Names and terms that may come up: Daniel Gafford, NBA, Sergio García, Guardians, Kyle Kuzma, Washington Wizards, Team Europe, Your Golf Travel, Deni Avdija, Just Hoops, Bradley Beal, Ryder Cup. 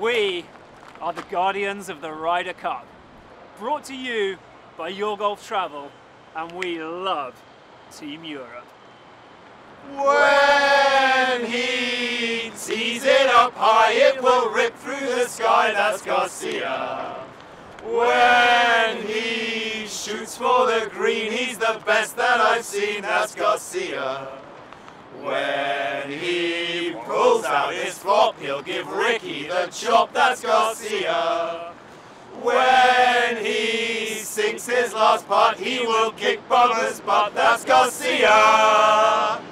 We are the guardians of the Ryder Cup, brought to you by Your Golf Travel, and we love Team Europe. When he sees it up high, it will rip through the sky, that's Garcia. When he shoots for the green, he's the best that I've seen, that's Garcia. When he pulls out his flop, he'll give Ricky the chop, that's Garcia. When he sinks his last putt, he will kick bummers, but that's Garcia.